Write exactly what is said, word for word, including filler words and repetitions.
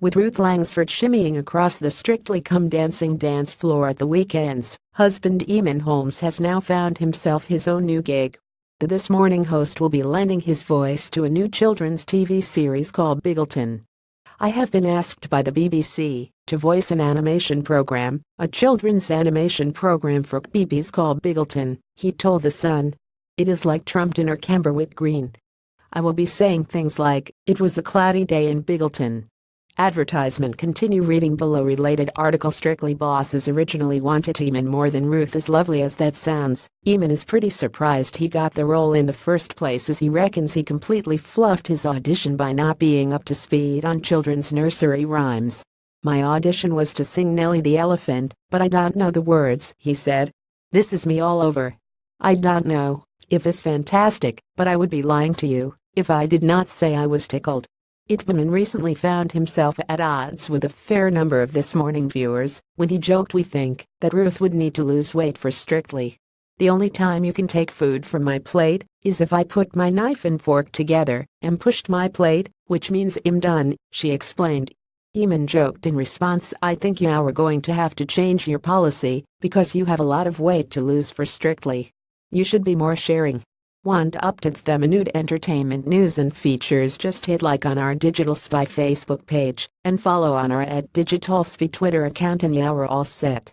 with Ruth Langsford shimmying across the Strictly Come Dancing dance floor at the weekend's, husband Eamonn Holmes has now found himself his own new gig. The This Morning host will be lending his voice to a new children's T V series called Biggleton. "I have been asked by the B B C to voice an animation program, a children's animation program for CBeebies called Biggleton," he told The Sun. "It is like Trumpton or Camberwick Green. I will be saying things like, 'It was a cloudy day in Biggleton.'" Advertisement. Continue reading below. Related article. Strictly bosses originally wanted Eamonn more than Ruth. As lovely as that sounds, Eamonn is pretty surprised he got the role in the first place, as he reckons he completely fluffed his audition by not being up to speed on children's nursery rhymes. "My audition was to sing Nelly the Elephant, but I don't know the words," he said. "This is me all over. I don't know if it's fantastic, but I would be lying to you if I did not say I was tickled." Eamonn recently found himself at odds with a fair number of This Morning viewers when he joked, "We think that Ruth would need to lose weight for Strictly. The only time you can take food from my plate is if I put my knife and fork together and pushed my plate, which means I'm done," she explained. Eamonn joked in response, "I think you are going to have to change your policy because you have a lot of weight to lose for Strictly. You should be more sharing." Want up to the minute entertainment news and features? Just hit like on our Digital Spy Facebook page and follow on our at Digital Spy Twitter account, and you are all set.